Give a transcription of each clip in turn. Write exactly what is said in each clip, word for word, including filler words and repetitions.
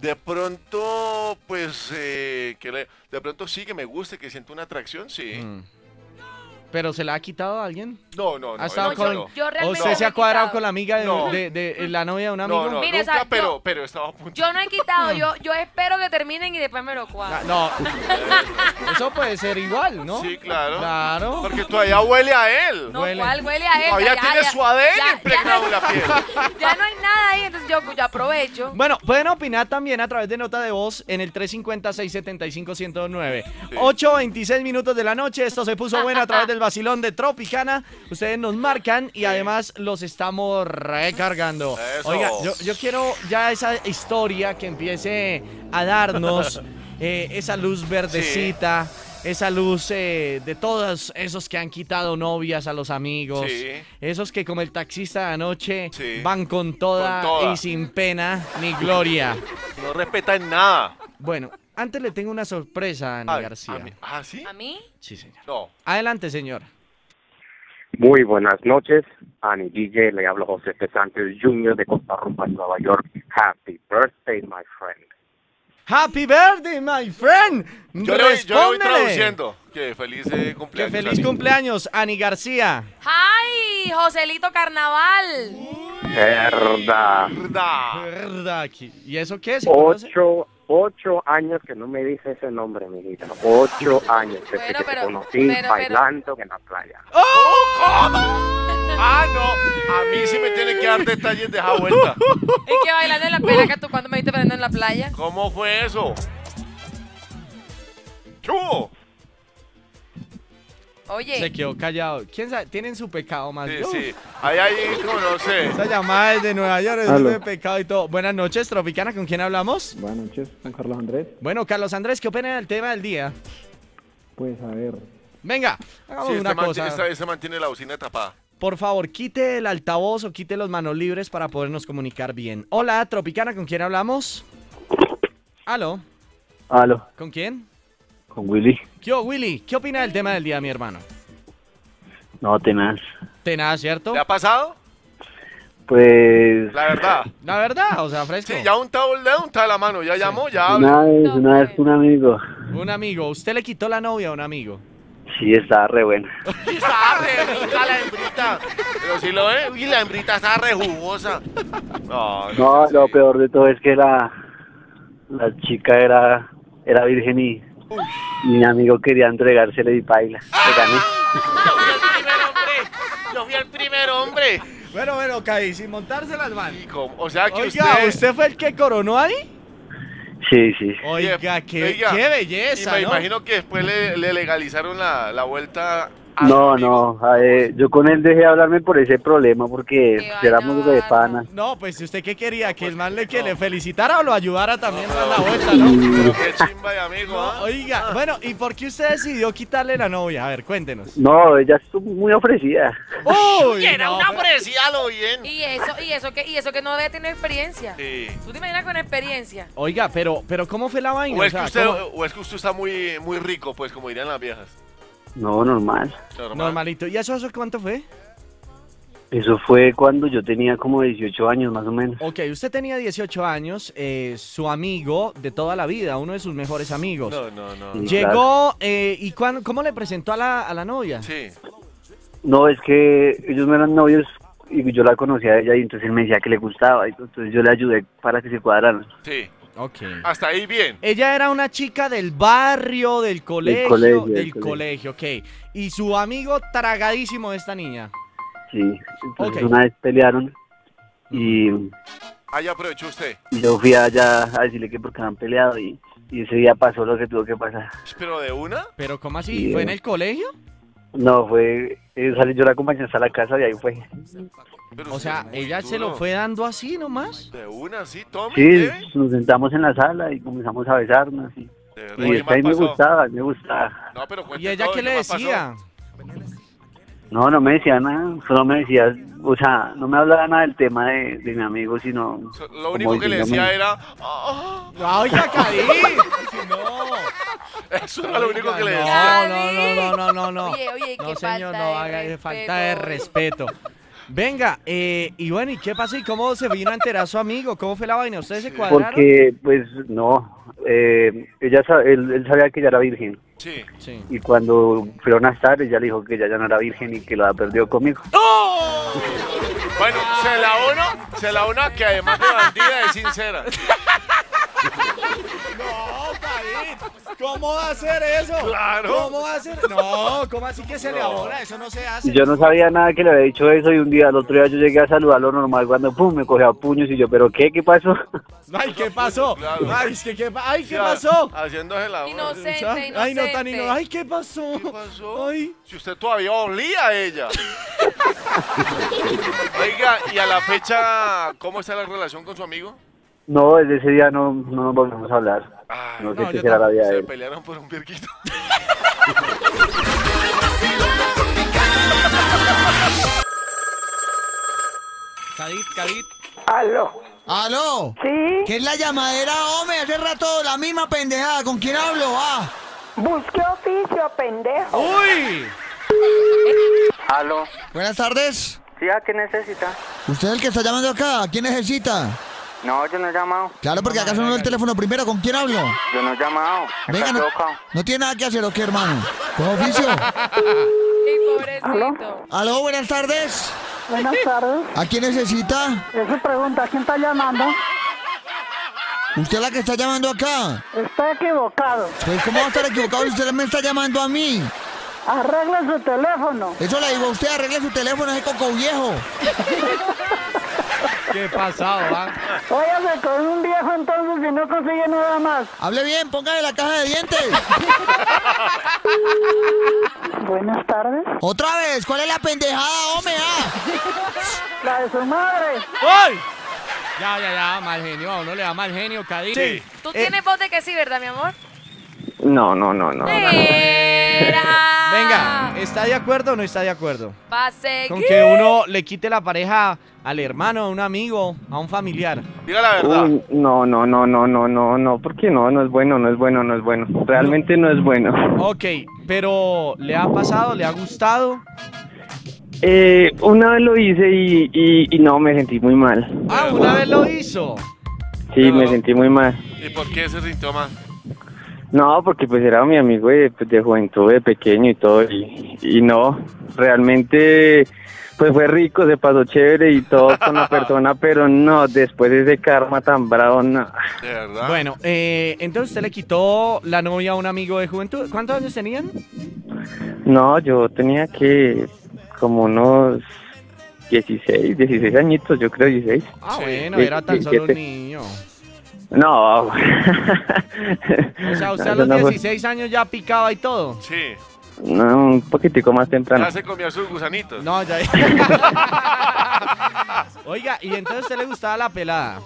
de pronto, pues, eh, que le, de pronto sí que me guste, que siento una atracción, sí. Mm. ¿Pero se la ha quitado a alguien? No, no, no. ¿Ha estado no, con, yo, yo ¿O usted no. se ha cuadrado con la amiga de, no. de, de, de la novia de un amigo? No, no, Mira, nunca, esa, pero, yo, pero estaba a punto. Yo no he quitado, yo, yo espero que terminen y después me lo cuadro. No, no. Eso puede ser igual, ¿no? Sí, claro. Claro. Porque todavía huele a él. No, huele, ¿cuál huele a él? Todavía ya, tiene ya, su A D N impregnado en la piel. Ya no hay nada ahí, entonces yo, yo aprovecho. Bueno, pueden opinar también a través de nota de voz en el tres cinco cero, seis siete cinco, uno cero nueve. Sí. ocho veintiséis minutos de la noche, esto se puso bueno a través del vacilón de Tropicana. Ustedes nos marcan y además los estamos recargando. Eso. Oiga, yo, yo quiero ya esa historia que empiece a darnos eh, esa luz verdecita, sí. esa luz eh, de todos esos que han quitado novias a los amigos, sí. esos que como el taxista de anoche sí. van con toda, con toda y sin pena ni gloria. No respetan nada. Bueno, antes le tengo una sorpresa a Ani Ay, García. A mí, ¿Ah, sí? ¿A mí? Sí, señor. No. Adelante, señor. Muy buenas noches, Ani D J. Le hablo José P. Sánchez junior de Costa Rumba, Nueva York. Happy birthday, my friend. Happy birthday, my friend. Yo le, yo le voy traduciendo. Que feliz eh, cumpleaños. Que feliz Ani. cumpleaños, Ani García. ¡Ay, Joselito Carnaval! Verdad. Verdad. Verdad. ¿Y eso qué es? Ocho... Ocho años que no me dice ese nombre, mi hijita. Ocho años desde bueno, que pero, te conocí pero, bailando pero... en la playa. ¡Oh! ¿Cómo? Ah, no. A mí sí me tiene que dar detalles de esa vuelta. Es que bailando en la playa, que tú cuando me viste bailando en la playa. ¿Cómo fue eso? ¡Chubo! Oye. Se quedó callado. ¿Quién sabe? Tienen su pecado más. Sí, Dios. sí. Ahí, ahí, no sé. Esa llamada es de Nueva York, es de pecado y todo. Buenas noches, Tropicana. ¿Con quién hablamos? Buenas noches, con Carlos Andrés. Bueno, Carlos Andrés, ¿qué opina del tema del día? Pues a ver. Venga, hagamos sí, una este cosa. Mantiene, este, este mantiene la bocina tapada. Por favor, quite el altavoz o quite los manos libres para podernos comunicar bien. Hola, Tropicana, ¿con quién hablamos? Aló. Aló. ¿Con quién? Con Willy. ¿Qué, Willy? ¿Qué opina del tema del día, mi hermano? No, tenaz. Tenaz, ¿cierto? ¿Te ha pasado? Pues... La verdad. La verdad, o sea, fresco. Sí, ya untado el dedo, untado la mano, ya sí. llamó, ya habló. Una vez, una vez un amigo. Un amigo. ¿Usted le quitó la novia a un amigo? Sí, estaba re buena. Estaba re rica la hembrita. Pero si lo ve, y la hembrita está re jugosa. No, no, no lo sí. peor de todo es que la, la chica era, era virgen y... Uf. Mi amigo quería entregársele y baila. ¡Ah! Yo fui el primer hombre. Yo fui el primer hombre. Bueno, bueno, Cadid, sin montarse las manos. O sea que Oiga, usted... ¿usted fue el que coronó ahí? Sí, sí. Oiga, qué, Oiga, qué belleza, y me ¿no? imagino que después le, le legalizaron la, la vuelta a No, no, a ver, yo con él dejé hablarme por ese problema porque éramos de pana. No, pues usted qué quería, que el man le, que no. le felicitara o lo ayudara también no, no, no, a la vuelta, ¿no? Pero qué chimba de amigo, no, ¿eh? Oiga, ah. bueno, ¿y por qué usted decidió quitarle la novia? A ver, cuéntenos. No, ella estuvo muy ofrecida. Uy, era no, una ofrecida a lo bien. Y eso, y eso que, y eso que no debe tener experiencia. Sí. ¿Tú te imaginas con experiencia? Oiga, pero, pero ¿cómo fue la vaina? O es que, o sea, usted, o es que usted está muy, muy rico, pues, como dirían las viejas. No, normal. normal. Normalito. ¿Y eso, eso cuánto fue? Eso fue cuando yo tenía como dieciocho años, más o menos. Ok, usted tenía dieciocho años, eh, su amigo de toda la vida, uno de sus mejores amigos. No, no, no. Sí, Llegó, claro. eh, ¿y cuándo, cómo le presentó a la, a la novia? Sí. No, es que ellos no eran novios y yo la conocía a ella y entonces él me decía que le gustaba. Y entonces yo le ayudé para que se cuadraran. Sí. Okay. Hasta ahí bien. Ella era una chica del barrio, del colegio, del colegio, del colegio. colegio, ok. Y su amigo tragadísimo de esta niña. Sí, entonces okay. una vez pelearon y... Ah, ya aprovechó usted. Y yo fui allá a decirle que porque han peleado y, y ese día pasó lo que tuvo que pasar. ¿Pero de una? ¿Pero cómo así? Sí. ¿Fue en el colegio? No, fue... Salí yo la acompañé hasta la casa y ahí fue. Pero o sea, ella duro. se lo fue dando así nomás. De una, sí, tome. Sí, ¿eh? Nos sentamos en la sala y comenzamos a besarnos. Y, y esta ahí me gustaba, me gustaba. No, pero ¿Y ella todo, qué le decía? Pasó? No, no me decía nada, solo me decía, o sea, no me hablaba nada del tema de, de mi amigo, sino... Lo único que le decía era... ¡Oh! ¡Oiga, Cadid! ¡No! Eso era lo único que le decía. No, no, no, no, no, no. Oye, oye, ¿qué falta de respeto? No, señor, no haga falta de respeto. Venga, eh, Iván, ¿y qué pasó? ¿Y cómo se vino a enterar su amigo? ¿Cómo fue la vaina? ¿Ustedes se cuadraron? Porque, pues, no. Eh, ella, él, él sabía que ella era virgen. Sí, sí. Y cuando fueron a estar, ella le dijo que ella ya no era virgen y que la perdió conmigo. ¡Oh! Bueno, se la uno, se la uno que además de bandida es sincera. No, David, ¿cómo va a hacer eso? Claro. ¿Cómo va a hacer? No, ¿cómo así que se no. le abora? Eso no se hace. Yo no sabía nada que le había dicho eso y un día, al otro día yo llegué a saludarlo normal cuando pum, me cogía a puños y yo, ¿pero qué? ¿Qué pasó? Ay, ¿qué pasó? Claro. Ay, es que, ¿qué, ay, ¿qué o sea, pasó? Haciéndose la hora. Inocente, inocente. Ay, no tan inocente. Ay, ¿qué pasó? ¿Qué pasó? Ay. Si usted todavía olía a ella. Oiga, y a la fecha, ¿cómo está la relación con su amigo? No, desde ese día no, no nos volvemos a hablar. Ay, no sé no, qué será la vida de él. Se pelearon por un pierquito. Cadid, Cadid. Aló. Aló. Sí. ¿Qué es la llamadera, hombre? Hace rato la misma pendejada. ¿Con quién hablo? Ah. Busque oficio, pendejo. Uy. Aló. Buenas tardes. Sí, ¿a qué necesita? Usted es el que está llamando acá. ¿A quién necesita? No, yo no he llamado. Claro, porque acá sonó el teléfono primero. ¿Con quién hablo? Yo no he llamado. Venga, no, no tiene nada que hacer, ¿o qué, hermano? ¿Con oficio? Sí, pobrecito. Aló, buenas tardes. Buenas tardes. ¿A quién necesita? Esa pregunta, ¿a quién está llamando? ¿Usted es la que está llamando acá? Está equivocado. Pues, ¿cómo va a estar equivocado si usted me está llamando a mí? Arregle su teléfono. Eso le digo a usted, arregle su teléfono, ese coco viejo. ¿Qué pasado, va? Óyase con un viejo entonces si no consigue nada más. Hable bien, póngale la caja de dientes. Buenas tardes. Otra vez, ¿cuál es la pendejada, hombre? La de su madre. ¡Ay! Ya, ya, ya, mal genio, a uno le da mal genio, Cadid. Sí. Tú eh. tienes voz de que sí, ¿verdad, mi amor? No, no, no, no. Venga, ¿está de acuerdo o no está de acuerdo? Va a seguir. Con que uno le quite la pareja al hermano, a un amigo, a un familiar. Diga la verdad. Uy, no, no, no, no, no, no, no, porque no, no es bueno, no es bueno, no es bueno. Realmente no, no es bueno. Ok, pero ¿le ha pasado? ¿Le ha gustado? Eh, una vez lo hice y, y, y no, me sentí muy mal. Ah, ¿una vez lo hizo? Sí, pero me sentí muy mal. ¿Y por qué ese síntoma? No, porque pues era mi amigo de, pues, de juventud, de pequeño y todo, y, y no, realmente pues fue rico, se pasó chévere y todo con la persona, pero no, después de ese karma tan bravo, no. ¿De verdad? Bueno, eh, entonces usted le quitó la novia a un amigo de juventud, ¿cuántos años tenían? No, yo tenía que como unos dieciséis, dieciséis añitos, yo creo dieciséis. Ah, bueno, diecisiete. Era tan solo un niño. No. O sea, usted no, a los no dieciséis fue... años ya picaba y todo. Sí. No, un poquitico más temprano. Ya se comía sus gusanitos. No, ya. Oiga, ¿y entonces a usted le gustaba la pelada?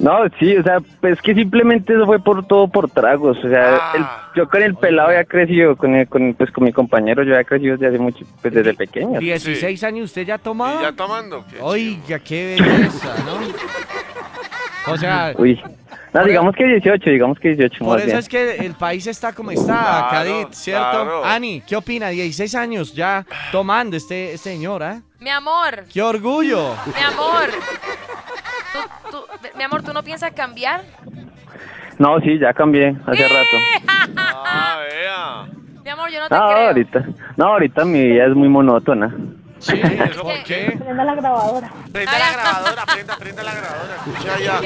No, sí, o sea, pues que simplemente eso fue por todo por tragos. O sea, ah, el, yo con el pelado ya crecido, con, el, con, pues, con mi compañero yo ya crecido desde hace mucho, pues, desde pequeño. dieciséis sí. años usted ya tomaba. Ya tomando. Qué Oiga, chido. Qué belleza, ¿no? O sea, Uy. No, digamos que dieciocho, digamos que dieciocho. Por eso bien. Es que el país está como está, claro, Cadid, ¿cierto? Claro. Ani, ¿qué opina? dieciséis años ya tomando este, este señor, ¿eh? Mi amor. ¡Qué orgullo! Mi amor. ¿Tú, tú, mi amor, ¿tú no piensas cambiar? No, sí, ya cambié hace ¿Sí? rato. Ah, vea. Mi amor, yo no te no, creo. Ahorita, no, ahorita mi vida es muy monótona. Sí, ¿eso por qué? Prenda la grabadora. Prenda la grabadora, prenda, prenda la grabadora. Escucha ya.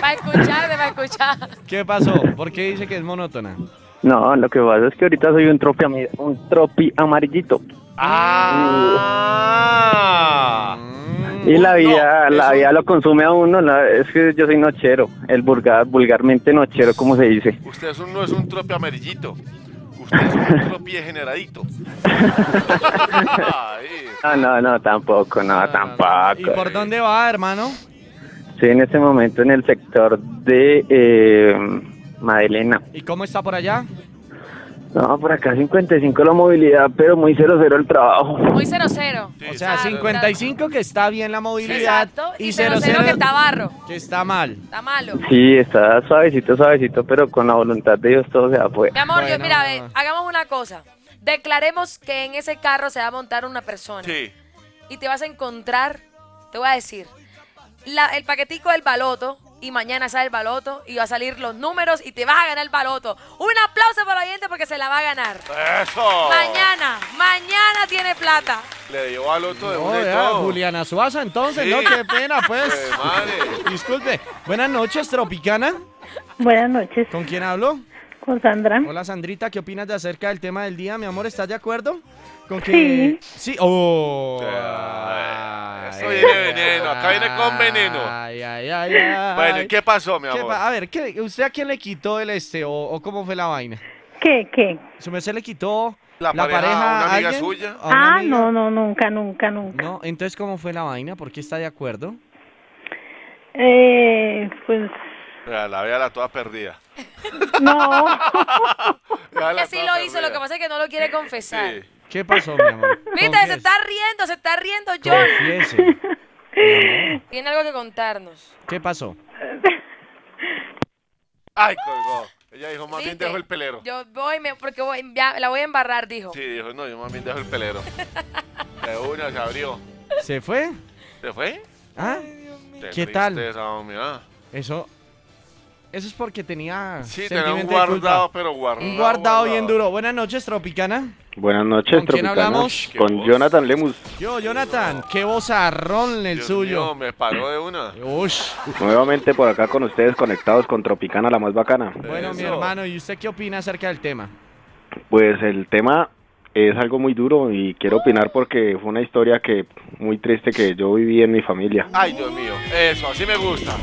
Para escuchar, para escuchar. ¿Qué pasó? ¿Por qué dice que es monótona? No, lo que pasa es que ahorita soy un tropi, un tropi amarillito. ¡Ah! Y la vida, no, la vida un... lo consume a uno, la, es que yo soy nochero, el vulgar, vulgarmente nochero, como se dice. Usted es un, no es un tropi amarillito. Los pies generadito. No, no, no, tampoco, no, tampoco. ¿Y por dónde va, hermano? Sí, en este momento en el sector de eh, Magdalena. ¿Y cómo está por allá? No, por acá cincuenta y cinco la movilidad, pero muy cero cero el trabajo. Muy cero cero. Sí, o sea, claro, cincuenta y cinco claro. que está bien la movilidad. Exacto. Y cero cero que está barro. Que está mal. Está malo. Sí, está suavecito, suavecito, pero con la voluntad de Dios todo se va a poder. Mi amor, bueno, yo, mira, ve, hagamos una cosa. Declaremos que en ese carro se va a montar una persona. Sí. y te vas a encontrar, te voy a decir, la, el paquetico del baloto, y mañana sale el baloto y va a salir los números y te vas a ganar el baloto. Un aplauso para la gente porque se la va a ganar. Eso. Mañana, mañana tiene plata. Le dio baloto de no, un ya, Juliana Suaza, entonces, sí. No, qué pena, pues. Eh, madre. Disculpe. Buenas noches, Tropicana. Buenas noches. ¿Con quién hablo? Con Sandra. Hola, Sandrita, ¿qué opinas de acerca del tema del día, mi amor? ¿Estás de acuerdo? ¿Con que... Sí. Sí. Oh. Ay, eso viene ay, veneno. Acá viene con veneno. Ay, ay, ay, ay. Bueno, ¿y qué pasó, mi amor? A ver, ¿qué, ¿usted a quién le quitó el este o, o cómo fue la vaina? ¿Qué, qué? ¿Su merced le quitó la, la pareja, pareja a una amiga alguien? Suya? ¿A una ah, amiga? No, no, nunca, nunca, nunca. No, entonces, ¿cómo fue la vaina? ¿Por qué está de acuerdo? Eh, pues... La vea la toda perdida. No. Que sí lo hizo, lo que pasa es que no lo quiere confesar. Sí. ¿Qué pasó, mi amor? Viste, se está riendo, se está riendo John. Confiese. Tiene algo que contarnos. ¿Qué pasó? Ay, colgó. Ella dijo, más bien dejo el pelero. Yo voy, me, porque voy, ya, la voy a embarrar, dijo. Sí, dijo, no, yo más bien dejo el pelero. De una se abrió. ¿Se fue? ¿Se fue? ¿Ah? Te ¿Qué tal? Esa, Eso... Eso es porque tenía... Sí, tenía un guardado, pero guardado. Un guardado bien duro. Buenas noches, Tropicana. Buenas noches, ¿Con Tropicana. ¿Con quién hablamos? Con Jonathan Lemus. Yo, Jonathan. Qué vozarrón el Dios suyo. Mío, me paró de una. Ush. Nuevamente por acá con ustedes, conectados con Tropicana, la más bacana. Bueno, eso. Mi hermano, ¿y usted qué opina acerca del tema? Pues el tema es algo muy duro y quiero opinar porque fue una historia que muy triste que yo viví en mi familia. Ay, Dios mío. Eso, así me gusta.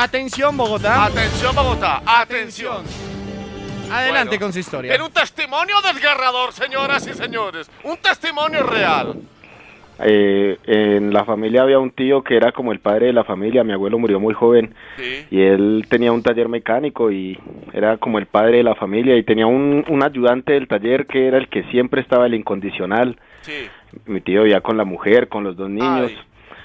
Atención, Bogotá. Atención, Bogotá. Atención. Adelante bueno, con su historia. En un testimonio desgarrador, señoras y señores. Un testimonio real. Eh, en la familia había un tío que era como el padre de la familia. Mi abuelo murió muy joven. Sí. Y él tenía un taller mecánico y era como el padre de la familia. Y tenía un, un ayudante del taller que era el que siempre estaba el incondicional. Sí. Mi tío vivía con la mujer, con los dos niños.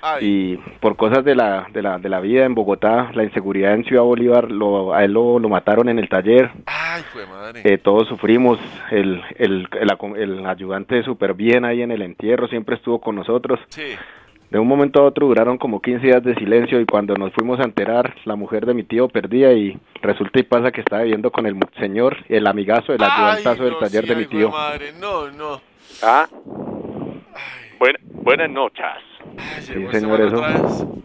Ay. Y por cosas de la, de, la, de la vida en Bogotá, la inseguridad en Ciudad Bolívar, lo, a él lo, lo mataron en el taller. Ay, fue madre. Eh, todos sufrimos, el, el, el, el ayudante súper bien ahí en el entierro, siempre estuvo con nosotros. Sí. De un momento a otro duraron como quince días de silencio y cuando nos fuimos a enterar, la mujer de mi tío perdía y resulta y pasa que estaba viviendo con el señor, el amigazo, el ay, ayudantazo no, del taller sí, de mi tío. Madre. No, no. Ah. Buena, buenas noches. Ay, sí, señor, eso.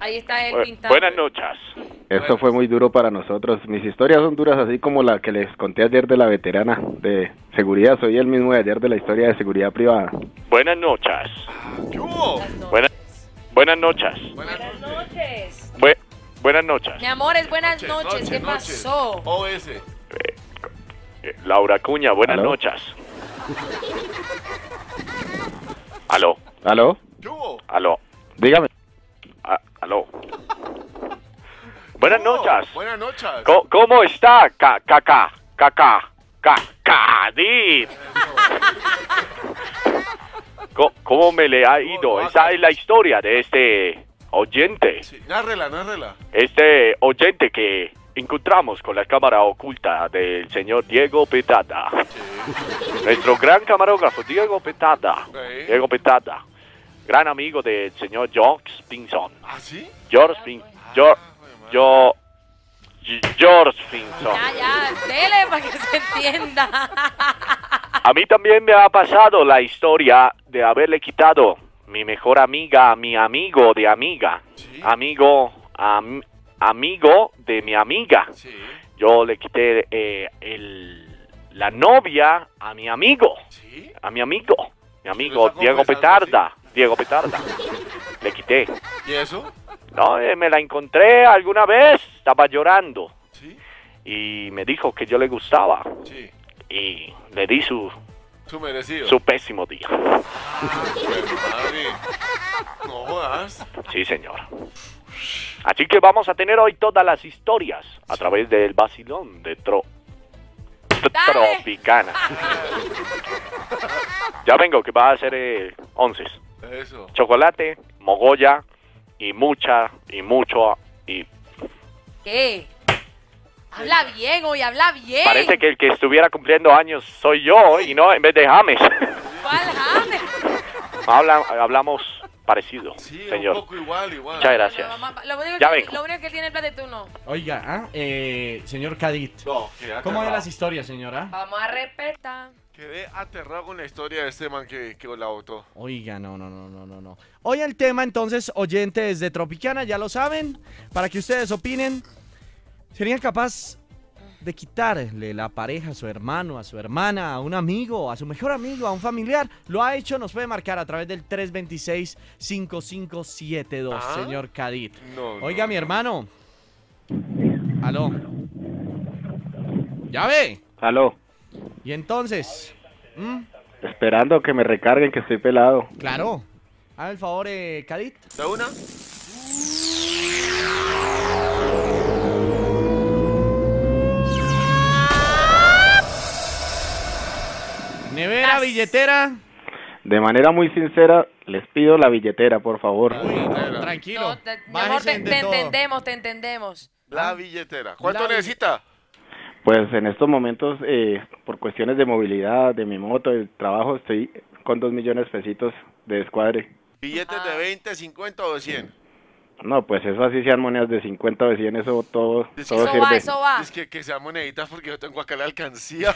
Ahí está él pintando. Buenas noches. Esto fue muy duro para nosotros. Mis historias son duras, así como la que les conté ayer de la veterana de seguridad. Soy el mismo de ayer de la historia de seguridad privada. Buenas noches. ¿Qué hubo? Buenas, buenas noches. Buenas noches. Bu buenas noches. Mi amor, es buenas noches. noches. noches ¿Qué noches. pasó? O S. Eh, eh, Laura Cuña, buenas ¿Aló? noches. Aló. Aló. ¿Qué hubo? Aló. Dígame. Ah, aló. Buenas noches. Buenas noches. ¿Cómo, cómo está? Caca, caca, Cadid. ¿Cómo, ¿Cómo me le ha ido? Esa es la historia de este oyente. Sí, nárrela, nárrela. Este oyente que encontramos con la cámara oculta del señor Diego Petada. Sí. Nuestro gran camarógrafo, Diego Petada. Sí. Diego Petada. Gran amigo del señor George Pinson. ¿Ah, sí? George Pinson. George, George, George Pinson. Ya, ya, dele para que se entienda. A mí también me ha pasado la historia de haberle quitado mi mejor amiga a mi amigo de amiga. ¿Sí? Amigo, am, amigo de mi amiga. ¿Sí? Yo le quité eh, el, la novia a mi amigo. ¿Sí? A mi amigo. Mi amigo Diego Petarda. ¿Sí? Diego Petarda, le quité. ¿Y eso? No, eh, me la encontré alguna vez, estaba llorando. ¿Sí? Y me dijo que yo le gustaba. Sí. Y le di su... Su merecido. Su pésimo día. Ah, madre. No jodas. Sí, señor. Así que vamos a tener hoy todas las historias a través del vacilón de Tro... Dale. Tropicana. Ya vengo, que va a ser eh, once. Eso. Chocolate, mogolla y mucha, y mucho, y... ¿Qué? Habla bien hoy, habla bien. Parece que el que estuviera cumpliendo años soy yo y no en vez de James. ¿Cuál James? Habla, hablamos parecido, sí, señor. Un poco igual, igual. Muchas gracias. No, no, no, lo, único ya que, lo único que tiene el platetuno. Oiga, ¿ah? eh, señor Cadid, no, ¿cómo de las historias, señora? Vamos a respetar. Quedé aterrado con la historia de este man que, que la votó. Oiga, no, no, no, no, no, no. Hoy el tema, entonces, oyentes de Tropicana, ya lo saben, para que ustedes opinen. ¿Serían capaces de quitarle la pareja a su hermano, a su hermana, a un amigo, a su mejor amigo, a un familiar? Lo ha hecho, nos puede marcar a través del tres dos seis, cinco cinco siete dos, ¿ah? Señor Cadid. No, Oiga, no, mi hermano. Aló. ¿Ya ve? Aló. ¿Y entonces? ¿Mm? Esperando que me recarguen, que estoy pelado. Claro. Hazme el favor, eh, Cadid. ¿Da una? Nevera, billetera. De manera muy sincera, les pido la billetera, por favor. Uy, no, tranquilo. No, te, mi amor, te, te entendemos, te entendemos. La billetera. ¿Cuánto la necesita? Pues en estos momentos, eh, por cuestiones de movilidad, de mi moto, del trabajo, estoy con dos millones pesitos de descuadre. ¿Billetes ah. de veinte, cincuenta o de cien? No, pues eso así sean monedas de cincuenta o de cien, eso todo, es todo eso sirve. Va, eso va. Es que, que sean moneditas porque yo tengo acá la alcancía.